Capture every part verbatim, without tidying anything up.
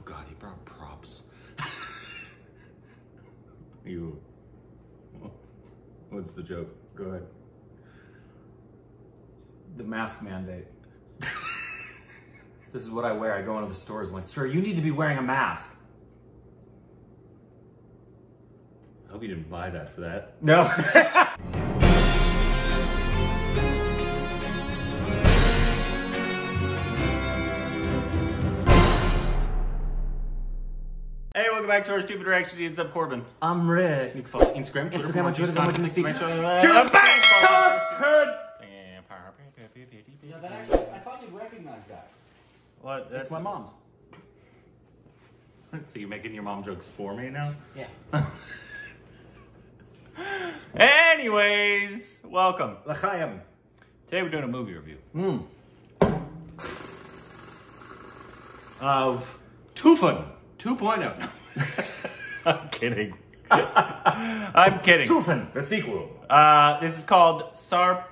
Oh God, he brought props. You. What's the joke? Go ahead. The mask mandate. This is what I wear. I go into the stores and I'm like, sir, you need to be wearing a mask. I hope you didn't buy that for that. No. Hey, welcome back to our stupid reaction. It's up, Corbin. I'm Rick. You can follow Instagram, Twitter, Instagram, Twitter, Twitter, I thought you'd recognize that. What? That's my mom's. So you're making your mom jokes for me now? Yeah. Anyways, welcome. L'chaim. Today we're doing a movie review. Mm. Of Tufan two point oh. I'm kidding. I'm kidding. Tufan, the sequel. Uh, this is called Sarp...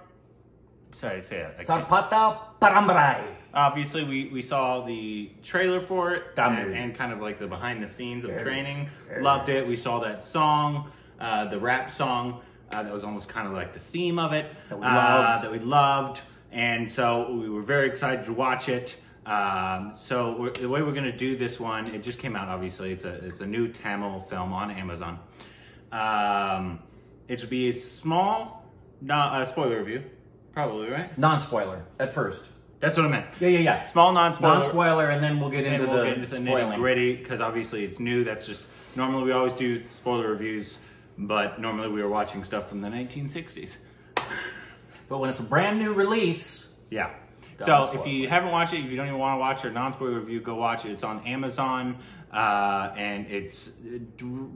Sorry, say that. Sarpatta Parambarai. Obviously, we, we saw the trailer for it and, and kind of like the behind the scenes of training. Loved it. We saw that song. Uh, the rap song uh, that was almost kind of like the theme of it that we, uh, loved. that we loved and so we were very excited to watch it. Um, so we're, the way we're going to do this one, it just came out obviously, it's a, it's a new Tamil film on Amazon. Um, it should be a small, non, uh, spoiler review, probably, right? Non-spoiler at first. That's what I meant. Yeah, yeah, yeah. Small non-spoiler. Non-spoiler, and then we'll get into we'll the, get into the nitty-gritty because obviously it's new. That's just, normally we always do spoiler reviews. But normally we were watching stuff from the nineteen sixties. But when it's a brand new release... Yeah. So if you haven't watched it, if you don't even want to watch our non-spoiler review, go watch it. It's on Amazon. Uh, and it's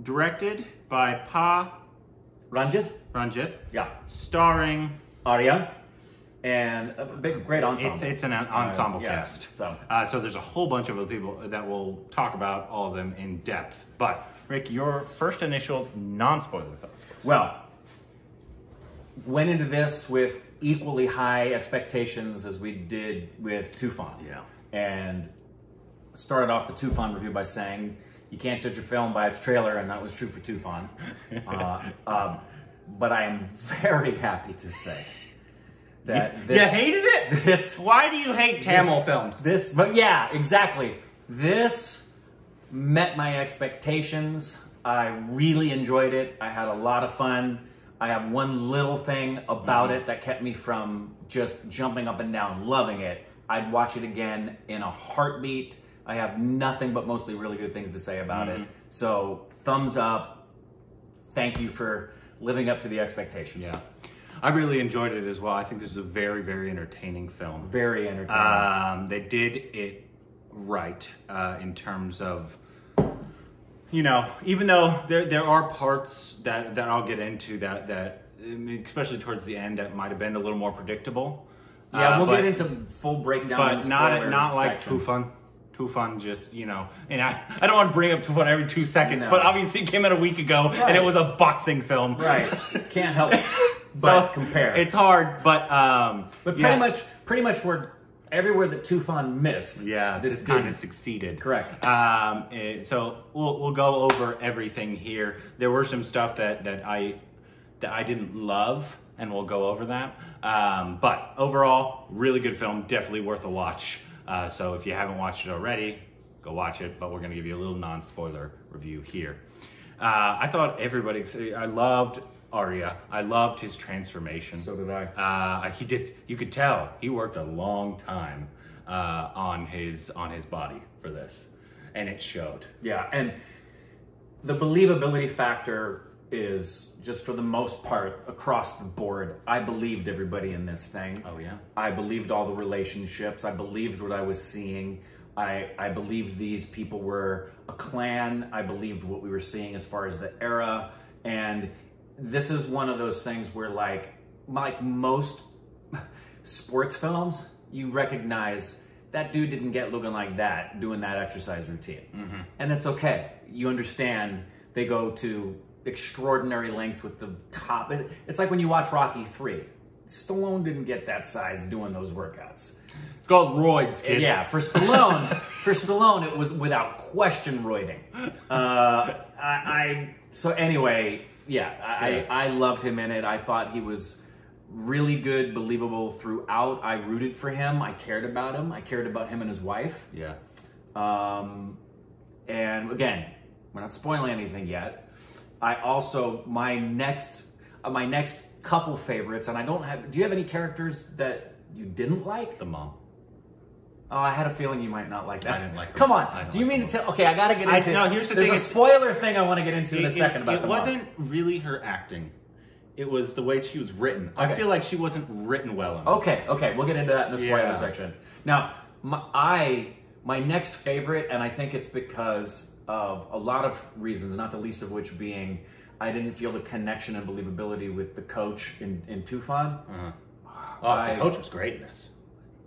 directed by Pa... Ranjith? Ranjith. Yeah. Starring... Arya. And a big, great ensemble. It's, it's an ensemble uh, yeah, cast. So. Uh, so there's a whole bunch of other people that we'll talk about, all of them in depth. But... Rick, your first initial non-spoiler thoughts. Well, went into this with equally high expectations as we did with Tufan. Yeah. And started off the Tufan review by saying, you can't judge a film by its trailer, and that was true for Tufan. uh, um, but I am very happy to say that you, this- You hated it? This- Why do you hate Tamil this, films? This, but yeah, exactly. This- met my expectations. I really enjoyed it. I had a lot of fun. I have one little thing about mm-hmm. it that kept me from just jumping up and down, loving it. I'd watch it again in a heartbeat. I have nothing but mostly really good things to say about mm-hmm. it. So thumbs up. Thank you for living up to the expectations. Yeah. I really enjoyed it as well. I think this is a very, very entertaining film. Very entertaining. Um, they did it right uh, in terms of, you know, even though there there are parts that, that I'll get into that, that I mean, especially towards the end, that might have been a little more predictable. Yeah, uh, we'll but, get into full breakdown but in the not, not like Tufan. Tufan just, you know, and I, I don't want to bring up Tufan every two seconds, no. But obviously it came out a week ago right. and it was a boxing film. Right, can't help but so, compare. It's hard, but... Um, but pretty know, much, pretty much we're... Everywhere that Tufan missed, yeah, this, this kind of succeeded. Correct. Um, so we'll we'll go over everything here. There were some stuff that that I that I didn't love, and we'll go over that. Um, but overall, really good film, definitely worth a watch. Uh, so if you haven't watched it already, go watch it. But we're gonna give you a little non-spoiler review here. Uh, I thought everybody, I loved. Arya. I loved his transformation. So did I. Uh, he did. You could tell he worked a long time uh, on his on his body for this, and it showed. Yeah, and the believability factor is just for the most part across the board. I believed everybody in this thing. Oh yeah. I believed all the relationships. I believed what I was seeing. I, I believed these people were a clan. I believed what we were seeing as far as the era and. This is one of those things where like, like most sports films, you recognize that dude didn't get looking like that doing that exercise routine. Mm-hmm. And it's okay. You understand they go to extraordinary lengths with the top. It, it's like when you watch Rocky three. Stallone didn't get that size doing those workouts. It's called roids, kids. Yeah, for Stallone, for Stallone, it was without question roiding. Uh, I, I so anyway, yeah, I, yeah. I, I loved him in it. I thought he was really good, believable throughout. I rooted for him. I cared about him. I cared about him and his wife. Yeah. Um, and again, we're not spoiling anything yet. I also my next uh, my next couple favorites, and I don't have. Do you have any characters that you didn't like? The mom. Oh, I had a feeling you might not like that. I didn't like. Come on. Do you like mean to tell? Okay, I gotta get into. I, no, here's the There's thing. There's a spoiler thing I want to get into it, in a second it, about. It the wasn't mom. really her acting. It was the way she was written. Okay. I feel like she wasn't written well enough. Okay, okay, we'll get into that in the spoiler yeah. section. Now, my, I my next favorite, and I think it's because of a lot of reasons, not the least of which being I didn't feel the connection and believability with the coach in in Tufan. Uh-huh. Oh, I, the coach was great in this.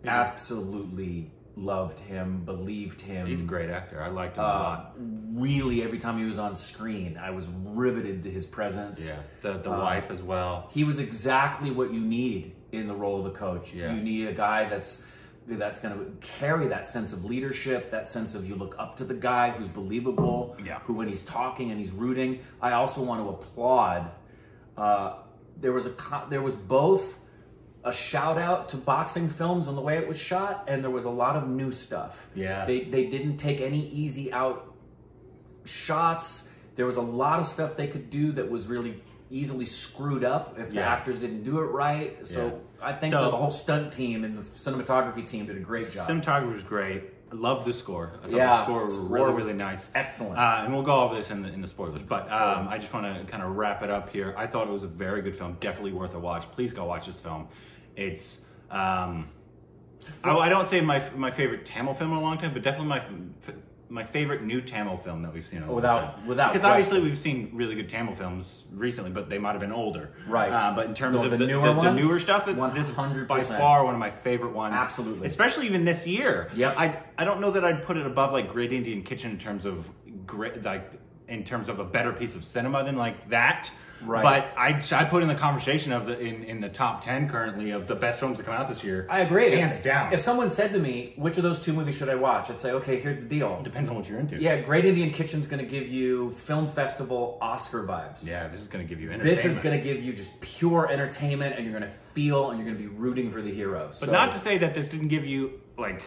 Yeah. Absolutely loved him, believed him. He's a great actor. I liked him uh, a lot. Really, every time he was on screen, I was riveted to his presence. Yeah, the, the uh, wife as well. He was exactly what you need in the role of the coach. Yeah. You need a guy that's that's going to carry that sense of leadership, that sense of you look up to the guy who's believable, yeah. who when he's talking and he's rooting. I also want to applaud. Uh, there was a there was both. A shout out to boxing films and the way it was shot, and there was a lot of new stuff. Yeah. They they didn't take any easy out shots. There was a lot of stuff they could do that was really easily screwed up if yeah. the actors didn't do it right. So yeah. I think so, the whole stunt team and the cinematography team did a great job. Cinematography was great. I love the score. I thought yeah, the score was really, really nice. Excellent. Uh, and we'll go over this in the, in the spoilers, but um, I just want to kind of wrap it up here. I thought it was a very good film. Definitely worth a watch. Please go watch this film. It's, um, I, I don't say my my favorite Tamil film in a long time, but definitely my my favorite new Tamil film that we've seen in a without, long time. Without, because question. Obviously we've seen really good Tamil films recently, but they might have been older. Right. Uh, but in terms the, of the, the, newer, the, the newer stuff, that's, this is by far one of my favorite ones. Absolutely. Especially even this year. Yep. I, I don't know that I'd put it above like Great Indian Kitchen in terms of great, like, in terms of a better piece of cinema than like that. Right. But I, I put in the conversation of the in, in the top ten currently of the best films that come out this year. I agree. Hands down. If someone said to me, which of those two movies should I watch? I'd say, okay, here's the deal. It depends on what you're into. Yeah, Great Indian Kitchen's going to give you film festival Oscar vibes. Yeah, this is going to give you entertainment. This is going to give you just pure entertainment, and you're going to feel and you're going to be rooting for the heroes. But so, not to say that this didn't give you like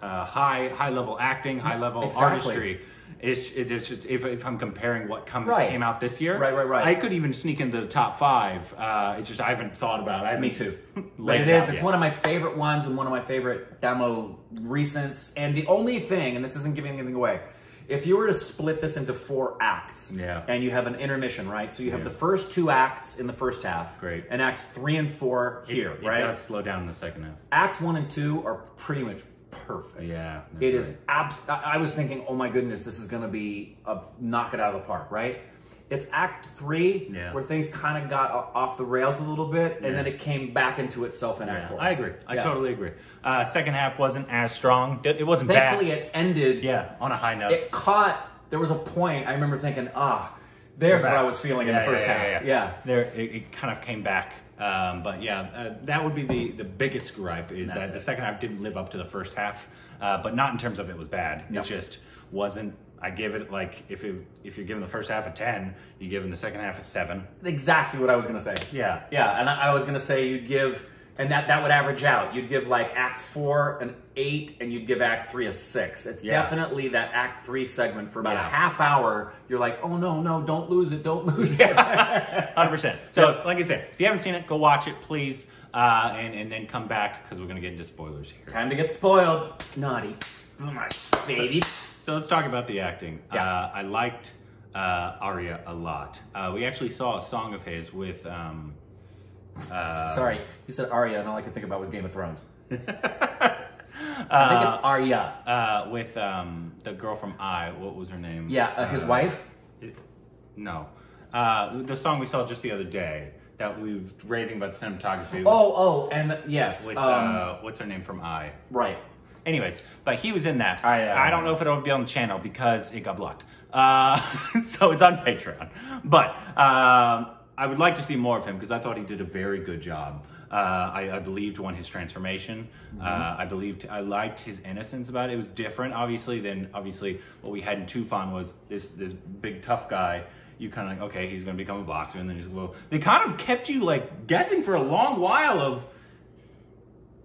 uh, high high level acting, high level exactly. artistry. It's, it's just, if, if I'm comparing what come, right. came out this year, right, right, right. I could even sneak into the top five. Uh, it's just I haven't thought about it. I Me too. But it is. It's yet. one of my favorite ones and one of my favorite Tamil recents. And the only thing, and this isn't giving anything away, if you were to split this into four acts, yeah. and you have an intermission, right? So you have yeah. the first two acts in the first half, great, and acts three and four it, here, it right? It does slow down in the second half. Acts one and two are pretty much perfect. Yeah. It great. is abs I was thinking, oh my goodness, this is going to be a knock it out of the park, right? It's act three yeah. where things kind of got off the rails a little bit, and yeah. then it came back into itself in yeah. act four. I agree. I yeah. totally agree. Uh, second half wasn't as strong. It wasn't Thankfully, bad. Thankfully, it ended yeah, on a high note. It caught, there was a point I remember thinking, ah, there's what I was feeling yeah, in the first yeah, yeah, half. Yeah. yeah. yeah. There, it, it kind of came back. Um, but yeah, uh, that would be the, the biggest gripe is That's that it. the second half didn't live up to the first half, uh, but not in terms of it was bad. Yep. It just wasn't, I give it like, if it, if you're giving the first half a ten, you give them the second half a seven. Exactly what I was going to say. Yeah. Yeah. And I, I was going to say you'd give, and that, that would average out. You'd give like act four an eight, and you'd give act three a six. It's yeah. definitely that act three segment for about yeah. a half hour. You're like, oh no, no, don't lose it. Don't lose it. one hundred percent. So yeah. like I said, if you haven't seen it, go watch it, please. Uh, and, and then come back because we're going to get into spoilers here. Time to get spoiled. Naughty. Oh my baby. So let's talk about the acting. Yeah. Uh, I liked uh, Arya a lot. Uh, we actually saw a song of his with... Um, Uh, Sorry, you said Arya, and all I could think about was Game of Thrones. I think uh, it's Arya. Uh, with um, the girl from I, what was her name? Yeah, uh, his uh, wife? It, no. Uh, the song we saw just the other day, that we were raving about cinematography. Oh, with, oh, and the, yes. With, um, uh, what's her name from I? Right. Anyways, but he was in that. I, uh, I don't know if it'll be on the channel because it got blocked. Uh, so it's on Patreon. But... Um, I would like to see more of him because I thought he did a very good job. Uh, I, I believed one his transformation. Mm-hmm. uh, I believed I liked his innocence about it. It was different, obviously, than obviously what we had in Tufan was this this big tough guy. You kind of like, okay, he's going to become a boxer, and then he's well. They kind of kept you like guessing for a long while of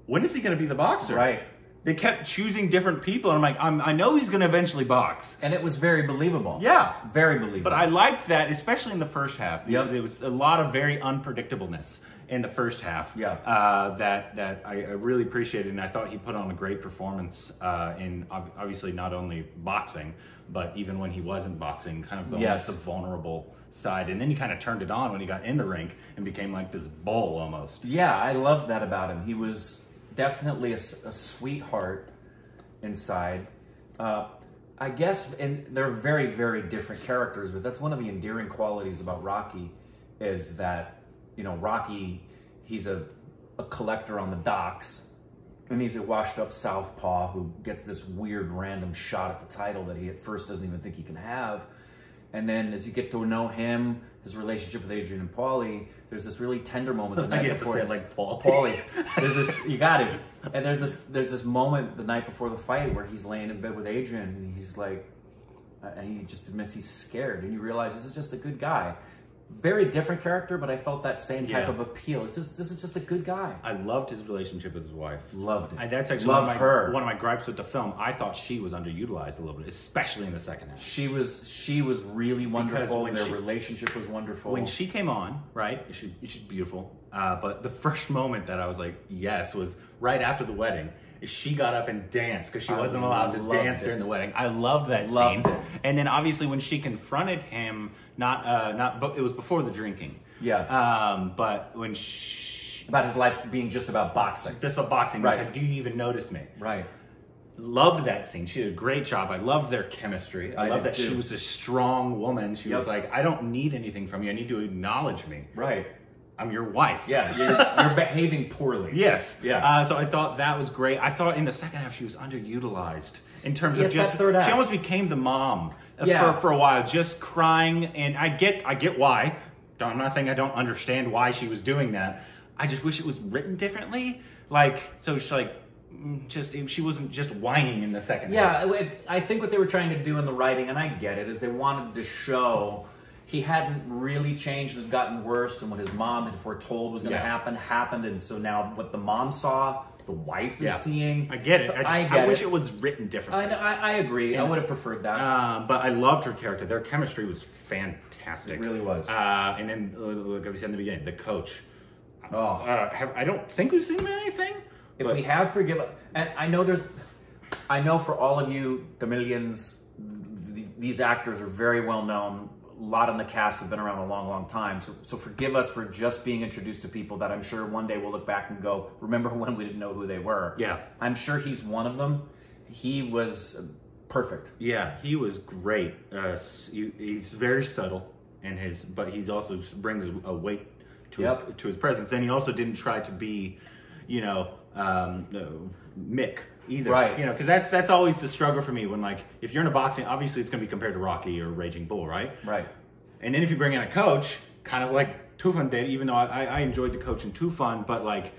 when is he going to be the boxer, right? They kept choosing different people, and I'm like, I'm, I know he's going to eventually box. And it was very believable. Yeah. Very believable. But I liked that, especially in the first half. The yeah. other, there was a lot of very unpredictableness in the first half. Yeah. Uh, that that I, I really appreciated, and I thought he put on a great performance uh, in, obviously, not only boxing, but even when he wasn't boxing, kind of the yes. less vulnerable side. And then he kind of turned it on when he got in the rink and became like this bull almost. Yeah, I loved that about him. He was... definitely a, a sweetheart inside. Uh, I guess, and they're very, very different characters, but that's one of the endearing qualities about Rocky is that, you know, Rocky, he's a, a collector on the docks, and he's a washed up southpaw who gets this weird random shot at the title that he at first doesn't even think he can have. And then as you get to know him, his relationship with Adrian and Paulie, there's this really tender moment the night you before. To say, like Paulie. Paulie. There's this, you got it. And there's this, there's this moment the night before the fight where he's laying in bed with Adrian, and he's like, and he just admits he's scared, and you realize this is just a good guy. Very different character, but I felt that same type yeah. of appeal. This is this is just a good guy. I loved his relationship with his wife. Loved it. I, that's actually loved one of my, her. One of my gripes with the film. I thought she was underutilized a little bit, especially in the second half. She was she was really wonderful. Their she, relationship was wonderful. When she came on, right? She, she's beautiful. Uh, but the first moment that I was like, yes, was right after the wedding. She got up and danced because she wasn't I allowed to dance it. during the wedding. I loved that loved scene. It. And then obviously when she confronted him. Not, uh, not. But it was before the drinking. Yeah. Um, but when she... about his life being just about boxing. Just about boxing. Right. Like, do you even notice me? Right. Loved that scene. She did a great job. I loved their chemistry. I, I loved that too. She was a strong woman. She yep. was like, I don't need anything from you. I need to acknowledge me. Right. I'm your wife. Yeah. You're, you're behaving poorly. Yes. Yeah. Uh, so I thought that was great. I thought in the second half she was underutilized in terms yeah, of just... third half. She almost became the mom. Yeah. For, for a while, just crying, and I get I get why. I'm not saying I don't understand why she was doing that. I just wish it was written differently. Like, so she like just she wasn't just whining in the second. Yeah, it, I think what they were trying to do in the writing, and I get it, is they wanted to show he hadn't really changed and gotten worse, and what his mom had foretold was going to yeah. happen happened, and so now what the mom saw. The wife yeah. is seeing. I get it. So I, just, I, get I wish it. it was written differently. I, know, I, I agree. Yeah. I would have preferred that. Uh, but I loved her character. Their chemistry was fantastic. It really was. Uh, and then, like we said in the beginning, the coach. Oh, uh, have, I don't think we've seen him in anything. If but... we have, forgive us. And I know there's. I know for all of you, Tamilians, th these actors are very well known. A lot in the cast have been around a long, long time. So, so forgive us for just being introduced to people that I'm sure one day we'll look back and go, remember when we didn't know who they were? Yeah. I'm sure he's one of them. He was perfect. Yeah, he was great. Uh, he, he's very subtle in his, but he also brings a weight to, yep. his, to his presence. And he also didn't try to be, you know, um, no, Mick. Either. Right. You know, because that's that's always the struggle for me when, like, if you're in a boxing, obviously it's going to be compared to Rocky or Raging Bull, right? Right. And then if you bring in a coach, kind of like Tufan did, even though I, I enjoyed the coach in Tufan, but, like,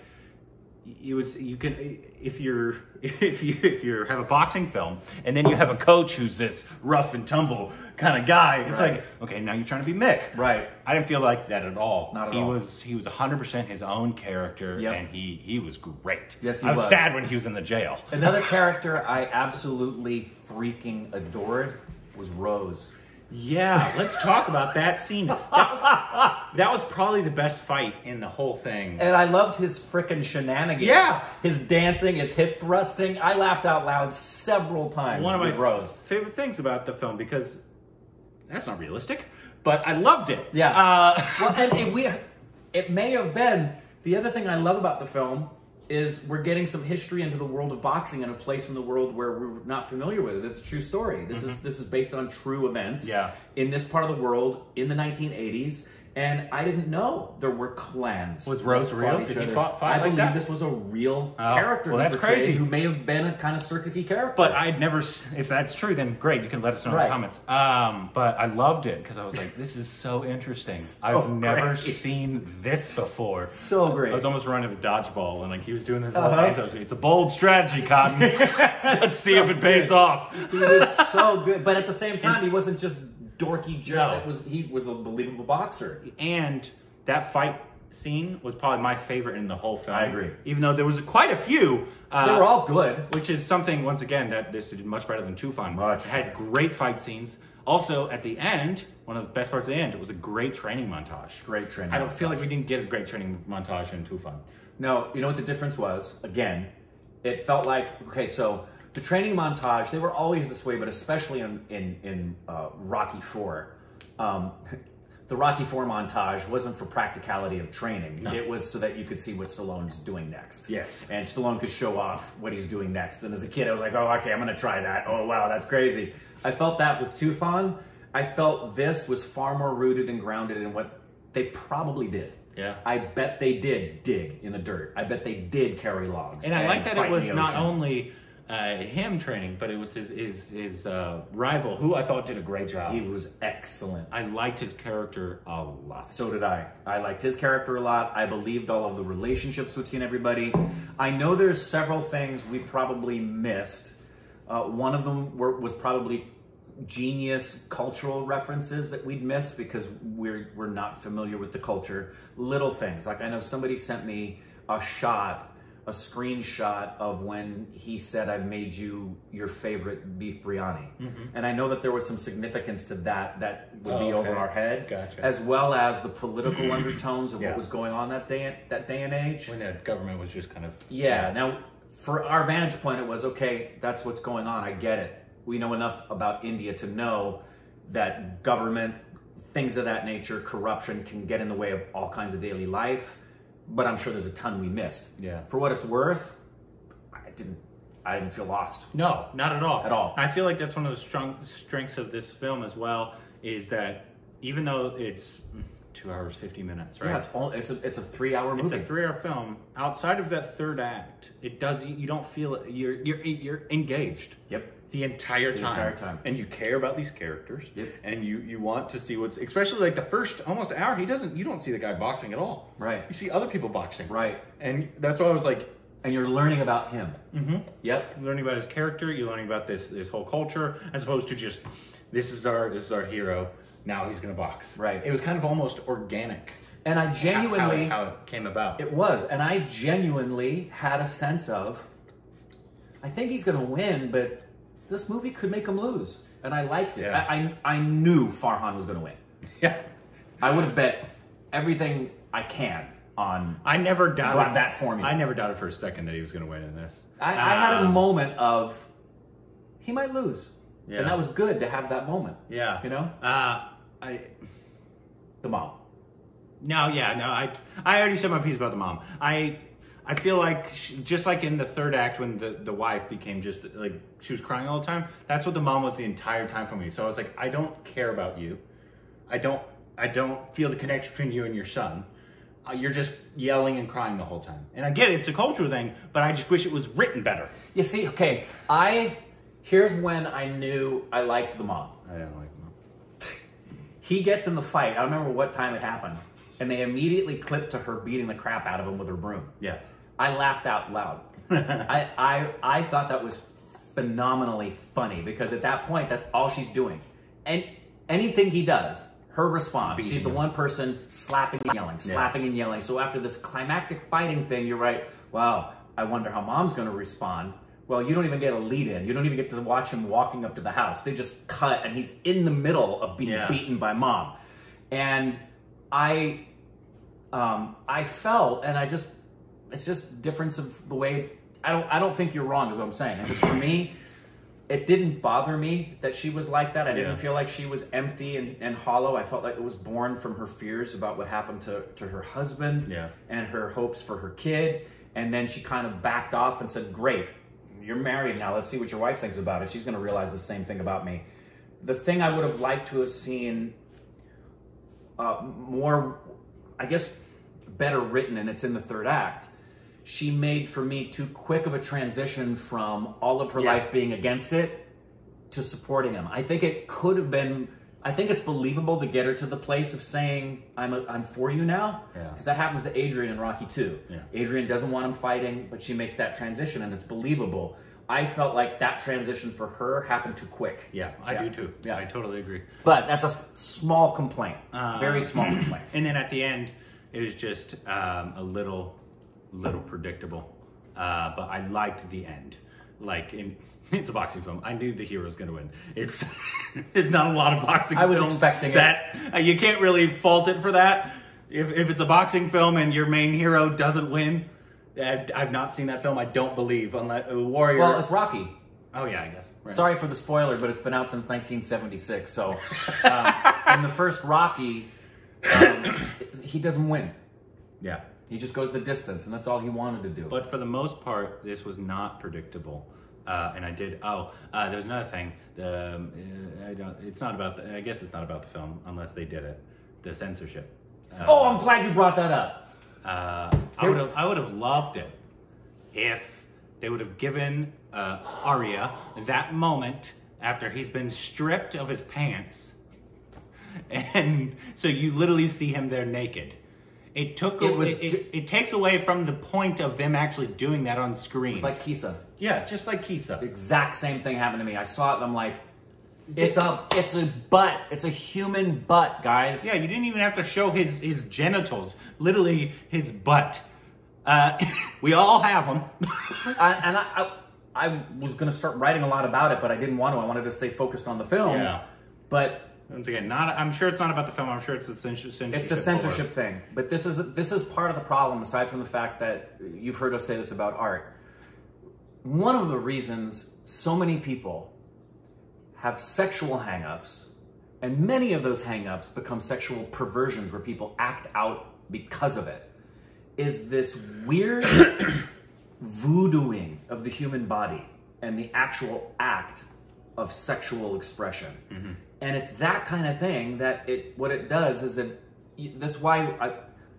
it was, you can, if you're, if you if you have a boxing film and then you have a coach who's this rough and tumble kind of guy, it's right. like, okay, now you're trying to be Mick. Right. I didn't feel like that at all. Not at he all. Was, he was one hundred percent his own character, yep. and he, he was great. Yes, he I was. I was sad when he was in the jail. Another character I absolutely freaking adored was Rose. Yeah, let's talk about that scene. That was, that was probably the best fight in the whole thing. And I loved his frickin' shenanigans. Yeah. His dancing, his hip thrusting. I laughed out loud several times. One of my Rose. favorite things about the film, because that's not realistic, but I loved it. Yeah. Uh, well, and it, we, it may have been, the other thing I love about the film is we're getting some history into the world of boxing in a place in the world where we're not familiar with it. It's a true story. This mm-hmm. is this is based on true events yeah. in this part of the world in the nineteen eighties. And I didn't know there were clans. Was Rose real? Did he fought fight I like believe that? This was a real oh, character. Well, that's crazy. Who may have been a kind of circusy character. But I'd never. If that's true, then great. You can let us know right. in the comments. Um, but I loved it because I was like, this is so interesting. so I've never great. seen this before. So great. I was almost running with dodgeball, and like he was doing his little uh -huh. It's a bold strategy, Cotton. Let's see so if it good. pays off. He was so good, but at the same time, he wasn't just. dorky Joe. No. Was, he was a believable boxer. And that fight scene was probably my favorite in the whole film. I agree. Even though there was quite a few. Uh, they were all good. Which is something, once again, that this did much better than Tufan. Much. It had great fight scenes. Also, at the end, one of the best parts of the end, it was a great training montage. Great training I don't montage. feel like we didn't get a great training montage in Tufan. No, you know what the difference was? Again, it felt like, okay, so... The training montage, they were always this way, but especially in, in, in uh, Rocky four. Um, the Rocky four montage wasn't for practicality of training. No. It was so that you could see what Stallone's doing next. Yes. And Stallone could show off what he's doing next. And as a kid, I was like, oh, okay, I'm going to try that. Oh, wow, that's crazy. I felt that with Tufan. I felt this was far more rooted and grounded in what they probably did. Yeah. I bet they did dig in the dirt. I bet they did carry logs. And I and like that it was not only... Uh, him training, but it was his his, his uh, rival, who I thought did a great job. He was excellent. I liked his character a lot. So did I. I liked his character a lot. I believed all of the relationships between everybody. I know there's several things we probably missed. Uh, one of them were, was probably genius cultural references that we'd missed because we're, we're not familiar with the culture. Little things. Like I know somebody sent me a shot a screenshot of when he said, I've made you your favorite beef biryani. Mm-hmm. And I know that there was some significance to that that would oh, be okay. over our head, gotcha. As well as the political undertones of yeah. what was going on that day, that day and age. When the government was just kind of... Yeah, yeah, now for our vantage point, it was, okay, that's what's going on, I get it. We know enough about India to know that government, things of that nature, corruption can get in the way of all kinds of daily life. But I'm sure there's a ton we missed. Yeah. For what it's worth, I didn't I didn't feel lost. No, not at all. At all. I feel like that's one of the strong strengths of this film as well, is that even though it's two hours, fifty minutes, right? Yeah, it's all, it's a it's a three hour movie. It's a three hour film. Outside of that third act, it does you don't feel you're you're you're engaged. Yep. The entire time. The entire time. And you care about these characters. Yep. And you, you want to see what's... Especially like the first almost hour, he doesn't... You don't see the guy boxing at all. Right. You see other people boxing. Right. And that's why I was like... And you're learning about him. Mm-hmm. Yep. You're learning about his character. You're learning about this this whole culture. As opposed to just, this is our, this is our hero. Now he's going to box. Right. It was kind of almost organic. And I genuinely... How, how it came about. It was. And I genuinely had a sense of... I think he's going to win, but... This movie could make him lose, and I liked it. Yeah. I, I I knew Farhan was going to win. Yeah, I would have bet everything I can on. I never doubted that formula. I never doubted for a second that he was going to win in this. I, um, I had a moment of he might lose, yeah. and that was good to have that moment. Yeah, you know. Uh, I the mom. No, yeah, no. I I already said my piece about the mom. I. I feel like, she, just like in the third act when the, the wife became just, like, she was crying all the time, that's what the mom was the entire time for me. So I was like, I don't care about you. I don't I don't feel the connection between you and your son. Uh, you're just yelling and crying the whole time. And I get it, it's a cultural thing, but I just wish it was written better. You see, okay, I, here's when I knew I liked the mom. I didn't like the mom. He gets in the fight. I don't remember what time it happened. And they immediately clipped to her beating the crap out of him with her broom. Yeah. I laughed out loud. I, I I thought that was phenomenally funny because at that point, that's all she's doing. And anything he does, her response, Beating she's the him. one person slapping and yelling, slapping yeah. and yelling. So after this climactic fighting thing, you're right, wow, I wonder how mom's going to respond. Well, you don't even get a lead in. You don't even get to watch him walking up to the house. They just cut and he's in the middle of being yeah. beaten by mom. And I, um, I felt, and I just... It's just difference of the way, I don't I don't think you're wrong is what I'm saying. It's just for me, it didn't bother me that she was like that. I yeah. didn't feel like she was empty and, and hollow. I felt like it was born from her fears about what happened to, to her husband yeah. and her hopes for her kid. And then she kind of backed off and said, great, you're married now. Let's see what your wife thinks about it. She's going to realize the same thing about me. The thing I would have liked to have seen uh, more, I guess, better written, and it's in the third act. She made for me too quick of a transition from all of her yeah. life being against it to supporting him. I think it could have been, I think it's believable to get her to the place of saying, I'm a, I'm for you now. Because yeah. that happens to Adrian in Rocky two. Yeah. Adrian doesn't want him fighting, but she makes that transition and it's believable. I felt like that transition for her happened too quick. Yeah, I yeah. do too. Yeah, I totally agree. But that's a small complaint, um, very small complaint. And then at the end, it was just um, a little, little predictable. Uh, but I liked the end. Like, in, it's a boxing film. I knew the hero's going to win. It's it's not a lot of boxing films. I was films expecting that, it. Uh, you can't really fault it for that. If, if it's a boxing film and your main hero doesn't win, I've not seen that film, I don't believe, unless Warrior... Well, it's Rocky. Oh, yeah, I guess. Right. Sorry for the spoiler, but it's been out since nineteen seventy-six, so... Um, in the first Rocky, um, he doesn't win. Yeah. He just goes the distance, and that's all he wanted to do. But for the most part, this was not predictable. Uh, and I did... Oh, uh, there was another thing. The, I don't, it's not about... The, I guess it's not about the film, unless they did it. The censorship. Uh, oh, I'm glad you brought that up. Uh, I would have, I would have loved it if they would have given uh, Arya that moment after he's been stripped of his pants, and so you literally see him there naked. It took it, was, it, it, it takes away from the point of them actually doing that on screen. It's like Kisa. Yeah, just like Kisa. The exact same thing happened to me. I saw it and I'm like, it's a it's a butt. It's a human butt, guys. Yeah, you didn't even have to show his his genitals. Literally, his butt. Uh, we all have them. I, and I, I, I was going to start writing a lot about it, but I didn't want to. I wanted to stay focused on the film. Yeah. But once again, not. I'm sure it's not about the film. I'm sure it's the censorship. It's the censorship over. thing. But this is this is part of the problem. Aside from the fact that you've heard us say this about art, one of the reasons so many people have sexual hang-ups, and many of those hang-ups become sexual perversions where people act out because of it, is this weird voodooing of the human body and the actual act of sexual expression. Mm-hmm. And it's that kind of thing that it, what it does is that, that's why I,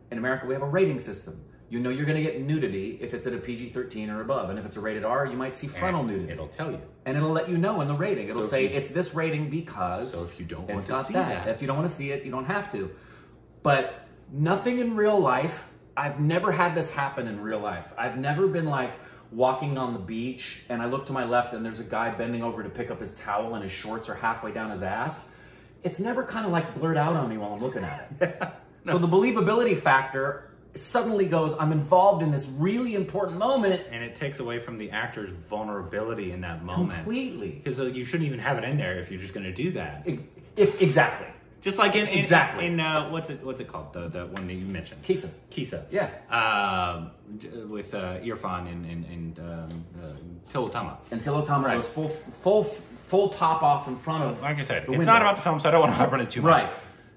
in America we have a rating system. You know you're going to get nudity if it's at a P G thirteen or above. And if it's a rated R, you might see frontal and nudity. It'll tell you. And it'll let you know in the rating. It'll so say, you, it's this rating because so if you don't it's want got to see that. that. If you don't want to see it, you don't have to. But nothing in real life, I've never had this happen in real life. I've never been like walking on the beach and I look to my left and there's a guy bending over to pick up his towel and his shorts are halfway down his ass. It's never kind of like blurred out on me while I'm looking at it. No. So the believability factor suddenly goes, I'm involved in this really important moment. And it takes away from the actor's vulnerability in that moment. Completely. Because you shouldn't even have it in there if you're just going to do that. It, it, exactly. Just like in, in exactly in uh, what's it what's it called, the the one that you mentioned, Kisa. Kisa. Yeah. Um, with uh, Irfan and and, and um, uh, Tilotama. And Tilotama right. goes full full full top off in front so, of. Like I said, it's window. not about the film, so I don't want to run it too much. Right.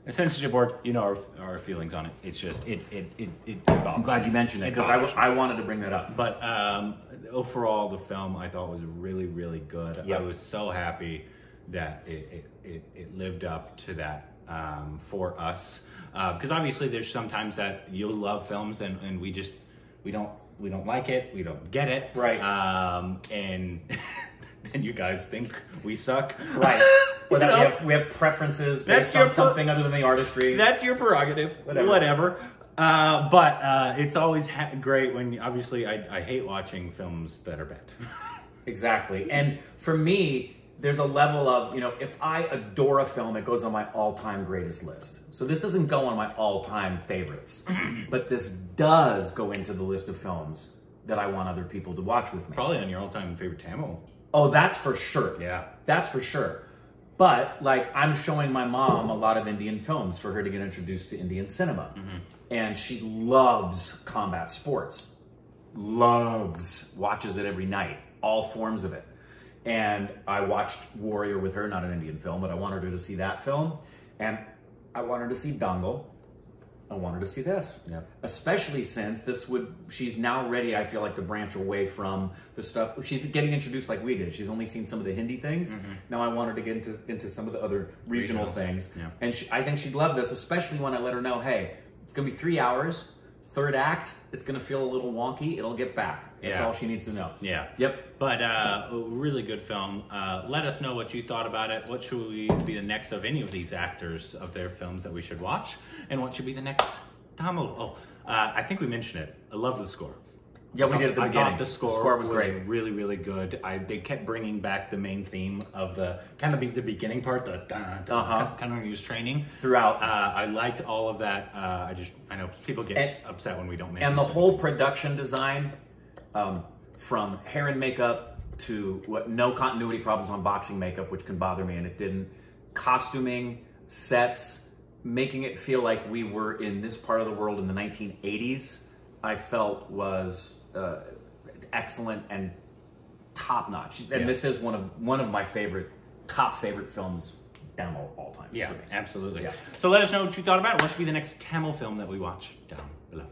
The censorship board, you know our, our feelings on it. It's just, it it it, it I'm glad you mentioned it, because I, I wanted to bring that up. But um, overall, the film I thought was really, really good. Yep. I was so happy that it, it, it, it lived up to that um, for us. Because uh, obviously there's sometimes that you'll love films and, and we just, we don't, we don't like it, we don't get it. Right. Um, and then you guys think we suck. Right. Or that we have, we have preferences based on something other than the artistry. That's your prerogative. Whatever. Whatever. Uh, but uh, it's always ha great when, obviously, I, I hate watching films that are bad. Exactly. And for me, there's a level of, you know, if I adore a film, it goes on my all-time greatest list. So this doesn't go on my all-time favorites. But this does go into the list of films that I want other people to watch with me. Probably on your all-time favorite Tamil. Oh, that's for sure. Yeah. That's for sure. But, like, I'm showing my mom a lot of Indian films for her to get introduced to Indian cinema. Mm-hmm. And she loves combat sports. Loves. Watches it every night. All forms of it. And I watched Warrior with her, not an Indian film, but I wanted her to see that film. And I wanted her to see Dangal. I wanted to see this. Yep. Especially since this would, she's now ready, I feel like, to branch away from the stuff. She's getting introduced like we did. She's only seen some of the Hindi things. Mm-hmm. Now I want her to get into, into some of the other regional, regional. things. Yep. And she, I think she'd love this, especially when I let her know, hey, it's going to be three hours. Third act, it's going to feel a little wonky. It'll get back. That's yeah. all she needs to know. Yeah. Yep. But uh, a really good film. Uh, let us know what you thought about it. What should we be the next of any of these actors of their films that we should watch? And what should be the next Tamil? Oh, uh, I think we mentioned it. I love the score. Yeah, we did at the beginning. I thought the score, the score was, was great. really, really good. I, they kept bringing back the main theme of the, kind of be, the beginning part, the dun, dun, uh-huh. kind of use training. Throughout. Uh, I liked all of that. Uh, I just, I know people get and, upset when we don't make it. And the whole production design, um, from hair and makeup to what, no continuity problems on boxing makeup, which can bother me, and it didn't. Costuming, sets, making it feel like we were in this part of the world in the nineteen eighties, I felt was... Uh, excellent and top notch, and yeah. this is one of one of my favorite, top favorite films, Tamil all time. Yeah, absolutely. Yeah. So let us know what you thought about it. What should be the next Tamil film that we watch down below?